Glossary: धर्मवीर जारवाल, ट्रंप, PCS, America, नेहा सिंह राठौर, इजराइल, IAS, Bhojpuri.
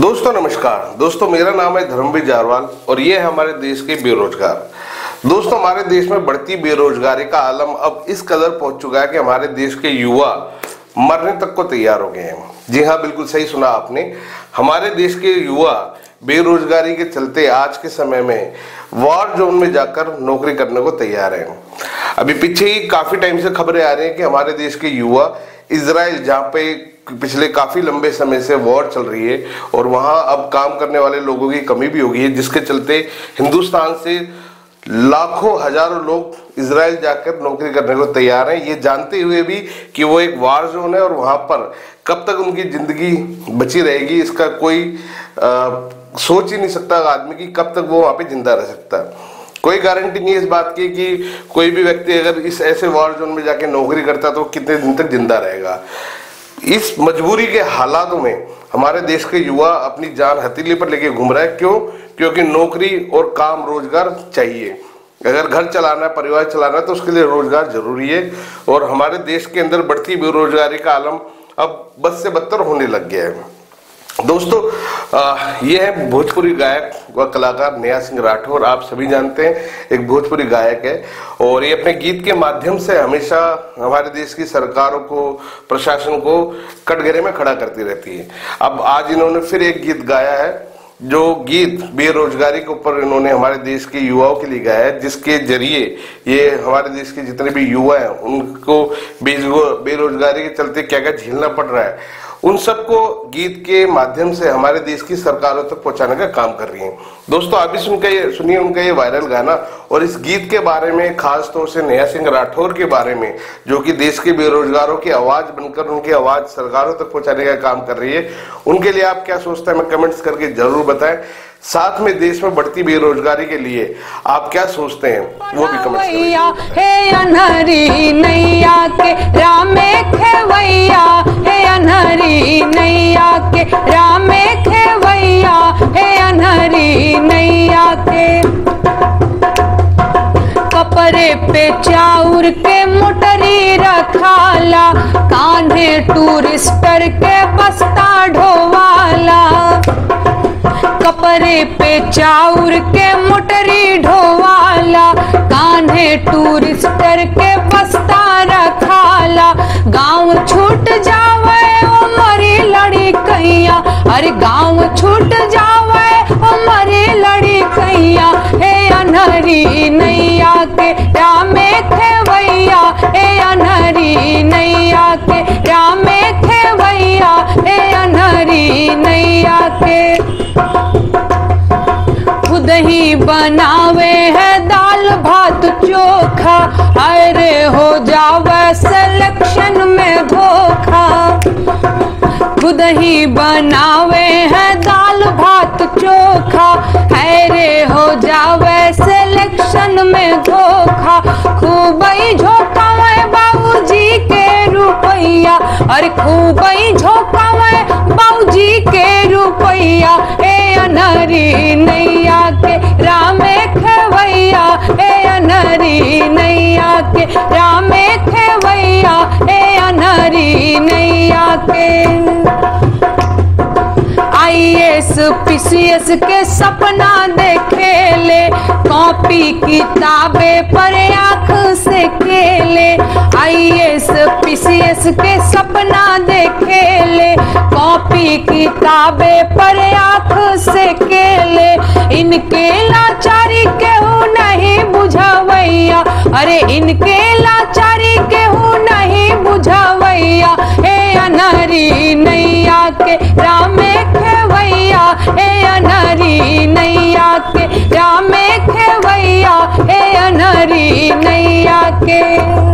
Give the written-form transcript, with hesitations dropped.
दोस्तों नमस्कार। दोस्तों मेरा नाम है धर्मवीर जारवाल और ये है हमारे देश के बेरोजगार। दोस्तों हमारे देश में बढ़ती बेरोजगारी का आलम अब इस कदर पहुंच चुका है कि हमारे देश के युवा मरने तक को तैयार हो गए हैं। जी हाँ, बिल्कुल सही सुना आपने। हमारे देश के युवा बेरोजगारी के चलते आज के समय में वॉर जोन में जाकर नौकरी करने को तैयार हैं। अभी पीछे ही काफ़ी टाइम से खबरें आ रही हैं कि हमारे देश के युवा इजराइल, जहाँ पे पिछले काफ़ी लंबे समय से वॉर चल रही है और वहाँ अब काम करने वाले लोगों की कमी भी हो गई है, जिसके चलते हिंदुस्तान से लाखों हजारों लोग इजराइल जाकर नौकरी करने को तैयार हैं, ये जानते हुए भी कि वो एक वार जोन है और वहाँ पर कब तक उनकी ज़िंदगी बची रहेगी इसका कोई सोच ही नहीं सकता आदमी कि कब तक वो वहाँ पे जिंदा रह सकता है। कोई गारंटी नहीं है इस बात की कि कोई भी व्यक्ति अगर इस ऐसे वॉर जोन में जाके नौकरी करता तो कितने दिन तक जिंदा रहेगा। इस मजबूरी के हालातों में हमारे देश के युवा अपनी जान हथेली पर लेके घूम रहे हैं। क्यों? क्योंकि नौकरी और काम रोजगार चाहिए। अगर घर चलाना है, परिवार चलाना है, तो उसके लिए रोजगार जरूरी है और हमारे देश के अंदर बढ़ती बेरोजगारी का आलम अब बद से बदतर होने लग गया है। दोस्तों यह है भोजपुरी गायक व कलाकार नेहा सिंह राठौर। आप सभी जानते हैं, एक भोजपुरी गायक है और ये अपने गीत के माध्यम से हमेशा हमारे देश की सरकारों को, प्रशासन को कटघरे में खड़ा करती रहती है। अब आज इन्होंने फिर एक गीत गाया है, जो गीत बेरोजगारी के ऊपर इन्होंने हमारे देश के युवाओं के लिए गाया है, जिसके जरिए ये हमारे देश के जितने भी युवा हैं उनको बेरोजगारी के चलते क्या क्या झेलना पड़ रहा है उन सबको गीत के माध्यम से हमारे देश की सरकारों तक पहुंचाने का काम कर रही हैं। दोस्तों आप भी सुनिए उनका ये वायरल गाना और इस गीत के बारे में, खास तौर से नेहा सिंह राठौर के बारे में, जो कि देश के बेरोजगारों की आवाज बनकर उनकी आवाज सरकारों तक पहुंचाने का काम कर रही है। उनके लिए आप क्या सोचते हैं, हमें कमेंट्स करके जरूर बताएं। साथ में देश में बढ़ती बेरोजगारी के लिए आप क्या सोचते हैं वो भी कमेंट्स कपड़े पे चाउर के मोटरी रखाला, कांधे टूरिस्टर के बस्ता ढोवाला। कपड़े पे चाउर के मोटरी ढोवाला, कांधे टूरिस्टर के बस्ता रखाला। गांव छूट जावे ओ मरी लड़कैया, अरे गांव छूट जावे ओ मरी लड़कैया। हे अनहरी नैया के रामे खेवैया, हे अनहरी नैया के रामे खेवैया, हे अनहरी नैया के। खुद ही बनावे है दाल भात चोखा, अरे हो जावे सिलेक्शन में धोखा। खुद ही बनावे है दाल भात चोखा, अरे हो जावे सिलेक्शन में धोखा। खूब ही झोंकावे बाबूजी के रुपैया, अरे खूब ही झोंकावे बाबूजी के रुपैया। अनहरी नैया के रामे खेवैया, ए अनहरी नैया के रामे खेवैया, ए अनहरी नैया के। IAS PCS के सपना देखे ले, कॉपी किताबें पर आँख से खेले। IAS PCS के सपना देखे ले, कॉपी किताबें पर आँख से खेले। इनके लाचारी केहू नहीं बुझावैया, अरे इनके लाचारी केहू नहीं बुझावैया। हे अनहरी नैया के रामे खेवैया, हे अनहरी नैया के रामे खेवैया, हे अनहरी नैया के।